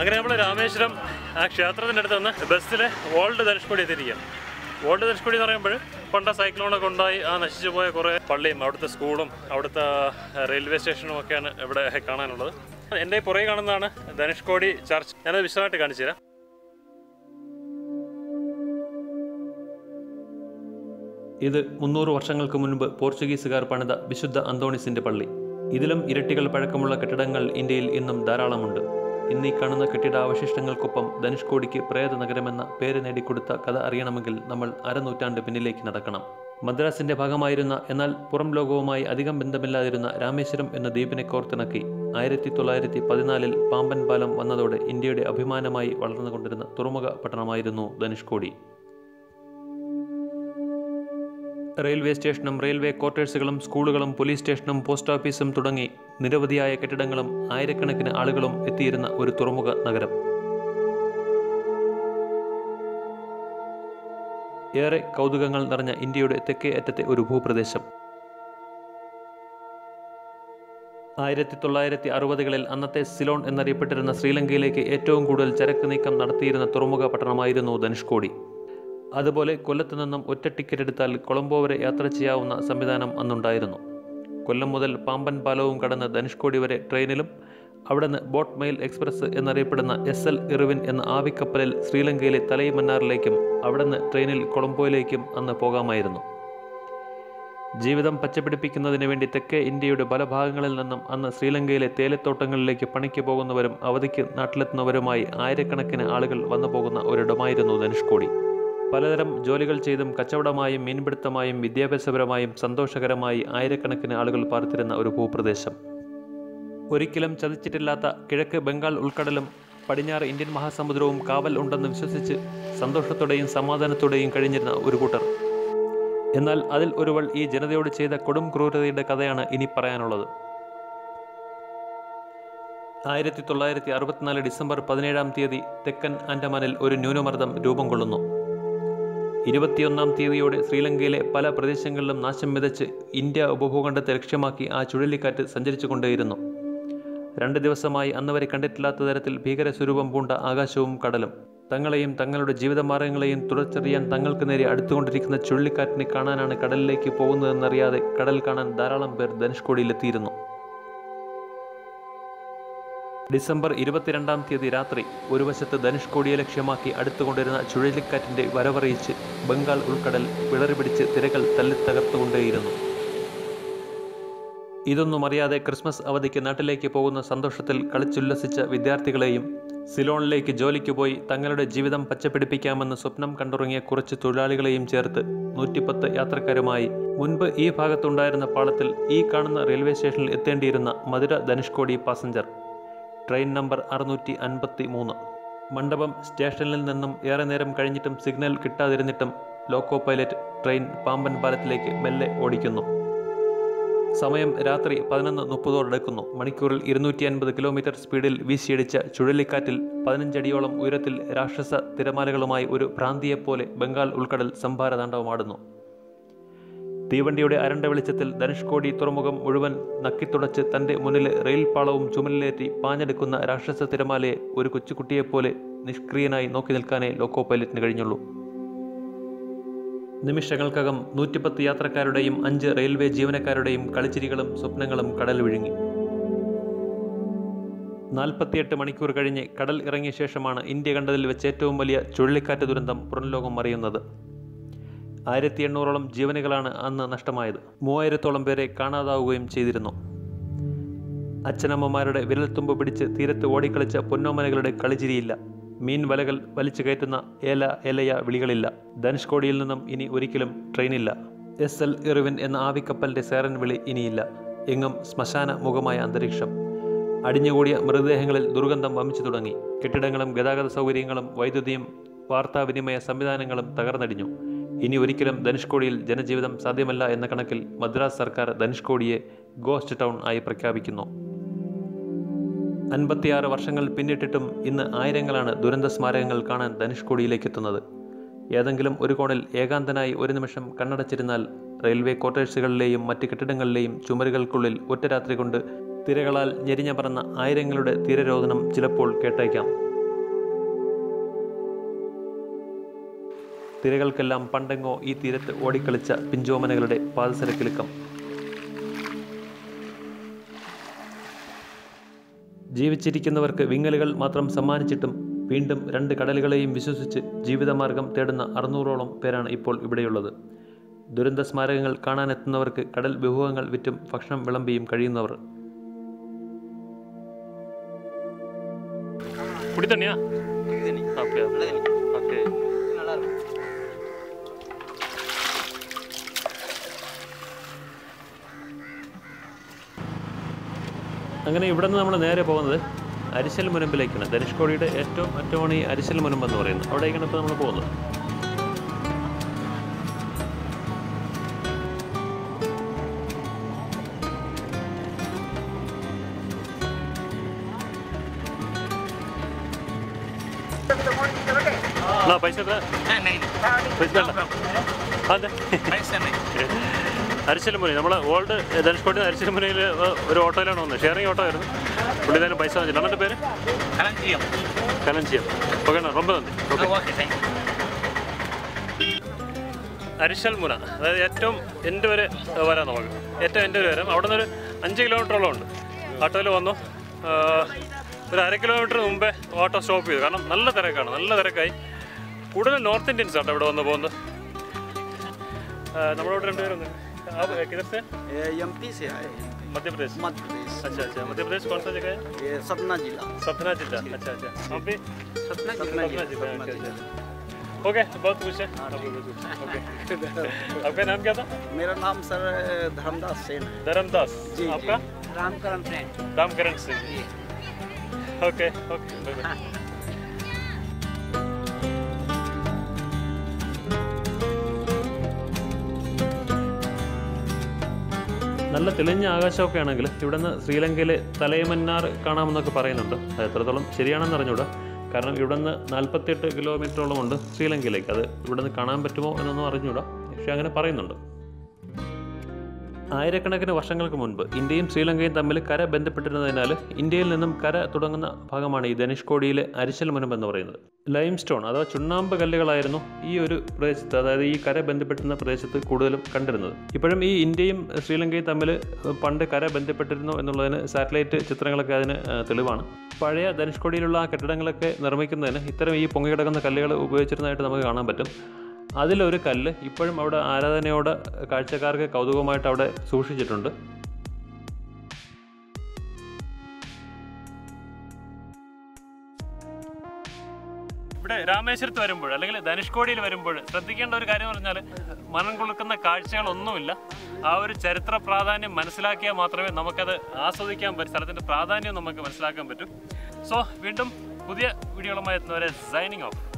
അങ്ങനെ നമ്മൾ രാമേശ്വരം ആ ക്ഷേത്രത്തിൻ്റെ അടുത്ത് നിന്ന് ബസ്സിൽ ഓൾഡ് ധനുഷ്കോടി എത്തിയിരിക്കുകയാണ്. ഓൾഡ് ധനുഷ്കോടി എന്ന് പറയുമ്പോൾ പണ്ട സൈക്ലോണൊക്കെ ഉണ്ടായി ആ നശിച്ചു പോയ കുറേ പള്ളിയും അവിടുത്തെ സ്കൂളും അവിടുത്തെ റെയിൽവേ സ്റ്റേഷനും ഒക്കെയാണ് ഇവിടെ കാണാനുള്ളത്. എൻ്റെ പുറകെ കാണുന്നതാണ് ധനുഷ്കോടി ചർച്ച്. ഞാനത് വിശദമായിട്ട് കാണിച്ചു തരാം. ഇത് 300 വർഷങ്ങൾക്ക് മുൻപ് പോർച്ചുഗീസുകാർ പണിത വിശുദ്ധ അന്തോണിസിൻ്റെ പള്ളി. ഇതിലും ഇരട്ടികൾ പഴക്കമുള്ള കെട്ടിടങ്ങൾ ഇന്ത്യയിൽ ഇന്നും ധാരാളമുണ്ട്. ഇന്നീ കാണുന്ന കെട്ടിടാവശിഷ്ടങ്ങൾക്കൊപ്പം ധനുഷ്കോടിക്ക് പ്രേത നഗരമെന്ന പേര് നേടിക്കൊടുത്ത കഥ അറിയണമെങ്കിൽ നമ്മൾ 1/2 നൂറ്റാണ്ട് പിന്നിലേക്ക് നടക്കണം. മദ്രാസിൻ്റെ ഭാഗമായിരുന്ന എന്നാൽ പുറം ലോകവുമായി അധികം ബന്ധമില്ലാതിരുന്ന രാമേശ്വരം എന്ന ദ്വീപിനെ കോർത്തിണക്കി 1914 പാമ്പൻ പാലം വന്നതോടെ ഇന്ത്യയുടെ അഭിമാനമായി വളർന്നുകൊണ്ടിരുന്ന തുറമുഖ പട്ടണമായിരുന്നു ധനുഷ്കോടി. റെയിൽവേ സ്റ്റേഷനും റെയിൽവേ ക്വാർട്ടേഴ്സുകളും സ്കൂളുകളും പോലീസ് സ്റ്റേഷനും പോസ്റ്റ് ഓഫീസും തുടങ്ങി നിരവധിയായ കെട്ടിടങ്ങളും ആയിരക്കണക്കിന് ആളുകളും എത്തിയിരുന്ന ഒരു തുറമുഖ നഗരം. ഏറെ കൗതുകങ്ങൾ നിറഞ്ഞ ഇന്ത്യയുടെ തെക്കേ അറ്റത്തെ ഒരു ഭൂപ്രദേശം. 1960കളിൽ അന്നത്തെ സിലോൺ എന്നറിയപ്പെട്ടിരുന്ന ശ്രീലങ്കയിലേക്ക് ഏറ്റവും കൂടുതൽ ചരക്ക് നീക്കം നടത്തിയിരുന്ന തുറമുഖ പട്ടണമായിരുന്നു ധനുഷ്കോടി. അതുപോലെ കൊല്ലത്തു നിന്നും ഒറ്റ ടിക്കറ്റ് എടുത്താൽ കൊളംബോ വരെ യാത്ര ചെയ്യാവുന്ന സംവിധാനം അന്നുണ്ടായിരുന്നു. കൊല്ലം മുതൽ പാമ്പൻ പാലവും കടന്ന് ധനുഷ്കോടി വരെ ട്രെയിനിലും അവിടെ നിന്ന് ബോട്ട് മെയിൽ എക്സ്പ്രസ് എന്നറിയപ്പെടുന്ന SL ഇറിവിൻ എന്ന ആവിക്കപ്പലിൽ ശ്രീലങ്കയിലെ തലൈമന്നാറിലേക്കും അവിടെ നിന്ന് ട്രെയിനിൽ കൊളംബോയിലേക്കും അന്ന് പോകാമായിരുന്നു. ജീവിതം പച്ചപിടിപ്പിക്കുന്നതിന് വേണ്ടി തെക്കേ ഇന്ത്യയുടെ പല ഭാഗങ്ങളിൽ നിന്നും അന്ന് ശ്രീലങ്കയിലെ തേയിലത്തോട്ടങ്ങളിലേക്ക് പണിക്ക് പോകുന്നവരും അവധിക്ക് നാട്ടിലെത്തുന്നവരുമായി ആയിരക്കണക്കിന് ആളുകൾ വന്നു പോകുന്ന ഒരിടമായിരുന്നു ധനുഷ്കോടി. പലതരം ജോലികൾ ചെയ്തും കച്ചവടമായും മീൻപിടുത്തമായും വിദ്യാഭ്യാസപരമായും സന്തോഷകരമായി ആയിരക്കണക്കിന് ആളുകൾ പാർത്തിരുന്ന ഒരു ഭൂപ്രദേശം. ഒരിക്കലും ചതിച്ചിട്ടില്ലാത്ത കിഴക്ക് ബംഗാൾ ഉൾക്കടലും പടിഞ്ഞാറ് ഇന്ത്യൻ മഹാസമുദ്രവും കാവൽ ഉണ്ടെന്ന് വിശ്വസിച്ച് സന്തോഷത്തോടെയും സമാധാനത്തോടെയും കഴിഞ്ഞിരുന്ന ഒരു കൂട്ടർ. എന്നാൽ അതിൽ ഒരുവൾ ഈ ജനതയോട് ചെയ്ത കൊടും ക്രൂരതയുടെ കഥയാണ് ഇനി പറയാനുള്ളത്. 1964 ഡിസംബർ 17 തെക്കൻ ആൻഡമാനിൽ ഒരു ന്യൂനമർദ്ദം രൂപം കൊള്ളുന്നു. 21 തീയതിയോടെ ശ്രീലങ്കയിലെ പല പ്രദേശങ്ങളിലും നാശം വിതച്ച് ഇന്ത്യ ഉപഭൂഖണ്ഡത്തെ ലക്ഷ്യമാക്കി ആ ചുഴലിക്കാറ്റ് സഞ്ചരിച്ചു കൊണ്ടേയിരുന്നു. 2 ദിവസമായി അന്നുവരെ കണ്ടിട്ടില്ലാത്ത തരത്തിൽ ഭീകരസ്വരൂപം പൂണ്ട ആകാശവും കടലും തങ്ങളെയും തങ്ങളുടെ ജീവിതമാർഗങ്ങളെയും തുടച്ചെറിയാൻ തങ്ങൾക്ക് നേരെ അടുത്തുകൊണ്ടിരിക്കുന്ന ചുഴലിക്കാറ്റിനെ കാണാനാണ് കടലിലേക്ക് പോകുന്നതെന്നറിയാതെ കടൽ കാണാൻ ധാരാളം പേർ ധനുഷ്കോടിയിലെത്തിയിരുന്നു. ഡിസംബർ 22 രാത്രി ഒരു വശത്ത് ധനുഷ്കോടിയെ ലക്ഷ്യമാക്കി അടുത്തുകൊണ്ടിരുന്ന ചുഴലിക്കാറ്റിൻ്റെ വരവറിയിച്ച് ബംഗാൾ ഉൾക്കടൽ വിളറിപിടിച്ച് തിരകൾ തല്ലിത്തകർത്തുകൊണ്ടേയിരുന്നു. ഇതൊന്നും അറിയാതെ ക്രിസ്മസ് അവധിക്ക് നാട്ടിലേക്ക് പോകുന്ന സന്തോഷത്തിൽ കളിച്ചുല്ലസിച്ച വിദ്യാർത്ഥികളെയും സിലോണിലേക്ക് ജോലിക്ക് പോയി തങ്ങളുടെ ജീവിതം പച്ചപ്പിടിപ്പിക്കാമെന്ന് സ്വപ്നം കണ്ടുറങ്ങിയ കുറച്ച് തൊഴിലാളികളെയും ചേർത്ത് 110 യാത്രക്കാരുമായി മുൻപ് ഈ ഭാഗത്തുണ്ടായിരുന്ന പാളത്തിൽ ഈ കാണുന്ന റെയിൽവേ സ്റ്റേഷനിൽ എത്തേണ്ടിയിരുന്ന Madurai Dhanushkodi passenger train number 653 Mandapam സ്റ്റേഷനിൽ നിന്നും ഏറെ നേരം കഴിഞ്ഞിട്ടും സിഗ്നൽ കിട്ടാതിരുന്നിട്ടും ലോക്കോ പൈലറ്റ് ട്രെയിൻ പാമ്പൻ പാലത്തിലേക്ക് മെല്ലെ ഓടിക്കുന്നു. സമയം രാത്രി 11:30 മണിക്കൂറിൽ 250 കിലോമീറ്റർ സ്പീഡിൽ വീശിയടിച്ച ചുഴലിക്കാറ്റിൽ 15 അടിയോളം ഉയരത്തിൽ രാക്ഷസ തിരമാലകളുമായി ഒരു ഭ്രാന്തിയെപ്പോലെ ബംഗാൾ ഉൾക്കടൽ സംഭാരതാണ്ഡവമാടുന്നു. തീവണ്ടിയുടെ അരണ്ട വെളിച്ചത്തിൽ ധനുഷ്കോടി തുറമുഖം മുഴുവൻ നക്കിത്തുടച്ച് തൻ്റെ മുന്നിൽ റെയിൽപാളവും ചുമലിലേറ്റി പാഞ്ഞെടുക്കുന്ന രാക്ഷസ തിരമാലയെ ഒരു കൊച്ചുകുട്ടിയെപ്പോലെ നിഷ്ക്രിയനായി നോക്കി നിൽക്കാനേ ലോക്കോ പൈലറ്റിന് കഴിഞ്ഞുള്ളൂ. നിമിഷങ്ങൾക്കകം 110 യാത്രക്കാരുടെയും 5 റെയിൽവേ ജീവനക്കാരുടെയും കളിച്ചിരികളും സ്വപ്നങ്ങളും കടൽ വിഴുങ്ങി. 48 മണിക്കൂർ കഴിഞ്ഞ് കടൽ ഇറങ്ങിയ ശേഷമാണ് ഇന്ത്യ കണ്ടതിൽ വെച്ച് ഏറ്റവും വലിയ ചുഴലിക്കാറ്റ് ദുരന്തം പുറംലോകം അറിയുന്നത്. 1800ഓളം ജീവനുകളാണ് അന്ന് നഷ്ടമായത്. 3000ഓളം പേരെ കാണാതാവുകയും ചെയ്തിരുന്നു. അച്ഛനമ്മമാരുടെ വിരൽത്തുമ്പ് പിടിച്ച് തീരത്ത് ഓടിക്കളിച്ച പൊന്നോമനകളുടെ കളിചിരിയില്ല. മീൻ വലകൾ വലിച്ചു കയറ്റുന്ന ഏല ഏലയ വിളികളില്ല. ധനുഷ്കോടിയിൽ നിന്നും ഇനി ഒരിക്കലും ട്രെയിനില്ല. SL ഇറിവിൻ എന്ന ആവിക്കപ്പലിൻ്റെ സൈറൻ വിളി ഇനിയില്ല. എങ്ങും ശ്മശാന മുഖമായ അന്തരീക്ഷം. അടിഞ്ഞുകൂടിയ മൃതദേഹങ്ങളിൽ ദുർഗന്ധം വമിച്ചു തുടങ്ങി. കെട്ടിടങ്ങളും ഗതാഗത സൗകര്യങ്ങളും വൈദ്യുതിയും വാർത്താവിനിമയ സംവിധാനങ്ങളും തകർന്നടിഞ്ഞു. ഇനി ഒരിക്കലും ധനുഷ്കോടിയിൽ ജനജീവിതം സാധ്യമല്ല എന്ന കണക്കിൽ മദ്രാസ് സർക്കാർ ധനുഷ്കോടിയെ ഗോസ്റ്റ് ടൗൺ ആയി പ്രഖ്യാപിക്കുന്നു. 56 വർഷങ്ങൾ പിന്നിട്ടിട്ടും ഇന്ന് ആയിരങ്ങളാണ് ദുരന്ത സ്മാരകങ്ങൾ കാണാൻ ധനുഷ്കോടിയിലേക്ക് എത്തുന്നത്. ഏതെങ്കിലും ഒരു കോണിൽ ഏകാന്തനായി ഒരു നിമിഷം കണ്ണടച്ചിരുന്നാൽ റെയിൽവേ ക്വാർട്ടേഴ്സുകളിലെയും മറ്റ് കെട്ടിടങ്ങളിലെയും ചുമരുകൾക്കുള്ളിൽ ഒറ്റ രാത്രി കൊണ്ട് തിരകളാൽ ഞെരിഞ്ഞ പറന്ന ആയിരങ്ങളുടെ തീരരോദനം ചിലപ്പോൾ കേട്ടേക്കാം. തിരകൾക്കെല്ലാം പണ്ടെങ്ങോ ഈ തീരത്ത് ഓടിക്കളിച്ച പിഞ്ചോമനകളുടെ പാദസരക്കിലുക്കം. ജീവിച്ചിരിക്കുന്നവർക്ക് വിങ്ങലുകൾ മാത്രം സമ്മാനിച്ചിട്ടും വീണ്ടും രണ്ട് കടലുകളെയും വിശ്വസിച്ച് ജീവിതമാർഗം തേടുന്ന 600ഓളം പേരാണ് ഇപ്പോൾ ഇവിടെയുള്ളത്. ദുരന്ത സ്മാരകങ്ങൾ കാണാനെത്തുന്നവർക്ക് കടൽ വിഭവങ്ങൾ വിറ്റും ഭക്ഷണം വിളമ്പിയും കഴിയുന്നവർ. അങ്ങനെ ഇവിടെ നിന്ന് നമ്മൾ നേരെ പോകുന്നത് അരിശൽ മുനമ്പിലേക്കാണ്. ധനുഷ്കോടിയുടെ ഏറ്റവും അറ്റമാണ് ഈ അരിശൽ മുനമ്പ് എന്ന് പറയുന്നത്. അവിടേക്കാണ് ഇപ്പോൾ നമ്മൾ പോകുന്നത്. അരിശലമുനി നമ്മൾ ഓൾഡ് ധനുഷ്കോടി അരിശലമുനയിൽ ഒരു ഓട്ടോയിലാണ് വന്നത്. ഷെയറിംഗ് ഓട്ടോ ആയിരുന്നു. പുള്ളി തന്നെ പൈസ വാങ്ങിച്ചില്ല. അണ്ണൻ്റെ പേര് കലഞ്ചിയം. ഓക്കെ അണ്ണാ, റൊമ്പ നന്ദി. അരിശൽമുന, അതായത് ഏറ്റവും എൻ്റെ വരെ വരാം, നമുക്ക് ഏറ്റവും എൻ്റെ വരെ വരാം. അവിടെ നിന്നൊരു 5 കിലോമീറ്ററോളം ഉണ്ട്. ഓട്ടോയിൽ വന്നു ഒരു 1/2 കിലോമീറ്റർ മുമ്പേ ഓട്ടോ സ്റ്റോപ്പ് ചെയ്തു. കാരണം നല്ല തിരക്കാണ്, നല്ല തിരക്കായി. കൂടുതൽ നോർത്ത് ഇന്ത്യൻസ് ആട്ടോ ഇവിടെ വന്ന് പോകുന്നത്. നമ്മളോട് രണ്ടുപേരൊന്നും आप किधर से? यमती से आए। मध्य प्रदेश। अच्छा, मध्य प्रदेश कौन सा जगह है? ये सतना जिला। अच्छा, आप भी सतना जिला। ओके, बहुत खुश है। आपका नाम क्या था? मेरा नाम सर धर्मदास सेन है। धर्मदास जी, आपका? रामकरण सिंह। ओके। നല്ല തെളിഞ്ഞ ആകാശമൊക്കെ ആണെങ്കിൽ ഇവിടെ നിന്ന് ശ്രീലങ്കയിലെ തലൈമന്നാർ കാണാമെന്നൊക്കെ പറയുന്നുണ്ട്. അത് എത്രത്തോളം ശരിയാണെന്ന് അറിഞ്ഞൂടാ. കാരണം ഇവിടെ നിന്ന് 48 കിലോമീറ്ററോളം ഉണ്ട് ശ്രീലങ്കയിലേക്ക്. അത് ഇവിടെ നിന്ന് കാണാൻ പറ്റുമോ എന്നൊന്നും അറിഞ്ഞൂടാ, പക്ഷേ അങ്ങനെ പറയുന്നുണ്ട്. 1000കണക്കിന് വർഷങ്ങൾക്ക് മുൻപ് ഇന്ത്യയും ശ്രീലങ്കയും തമ്മിൽ കര ബന്ധപ്പെട്ടിരുന്നതിനാൽ ഇന്ത്യയിൽ നിന്നും കര തുടങ്ങുന്ന ഭാഗമാണ് ഈ ധനുഷ്കോടിയിലെ അരിശൽ മുനമ്പ് എന്ന് പറയുന്നത്. ലൈം സ്റ്റോൺ അഥവാ ചുണ്ണാമ്പ് കല്ലുകളായിരുന്നു ഈ ഒരു പ്രദേശത്ത്, അതായത് ഈ കര ബന്ധപ്പെട്ടിരുന്ന പ്രദേശത്ത് കൂടുതലും കണ്ടിരുന്നത്. ഇപ്പോഴും ഈ ഇന്ത്യയും ശ്രീലങ്കയും തമ്മിൽ പണ്ട് കര ബന്ധപ്പെട്ടിരുന്നു എന്നുള്ളതിന് സാറ്റലൈറ്റ് ചിത്രങ്ങളൊക്കെ അതിന് തെളിവാണ്. പഴയ ധനുഷ്കോടിയിലുള്ള ആ കെട്ടിടങ്ങളൊക്കെ നിർമ്മിക്കുന്നതിന് ഇത്തരം ഈ പൊങ്ങി കിടക്കുന്ന കല്ലുകൾ ഉപയോഗിച്ചിരുന്നതായിട്ട് നമുക്ക് കാണാൻ പറ്റും. അതിലൊരു കല്ല് ഇപ്പോഴും അവിടെ ആരാധനയോടെ കാഴ്ചക്കാർക്ക് കൗതുകമായിട്ട് അവിടെ സൂക്ഷിച്ചിട്ടുണ്ട്. ഇവിടെ രാമേശ്വരത്ത് വരുമ്പോൾ അല്ലെങ്കിൽ ധനുഷ്കോടിയിൽ വരുമ്പോൾ ശ്രദ്ധിക്കേണ്ട ഒരു കാര്യം പറഞ്ഞാൽ മനം കുളിക്കുന്ന കാഴ്ചകളൊന്നുമില്ല. ആ ഒരു ചരിത്ര പ്രാധാന്യം മനസ്സിലാക്കിയാൽ മാത്രമേ നമുക്കത് ആസ്വദിക്കാൻ പറ്റും. സ്ഥലത്തിൻ്റെ പ്രാധാന്യം നമുക്ക് മനസ്സിലാക്കാൻ പറ്റും. സോ വീണ്ടും പുതിയ വീഡിയോകളുമായി എത്തുന്നവരെ സൈനിങ് ഓഫ്.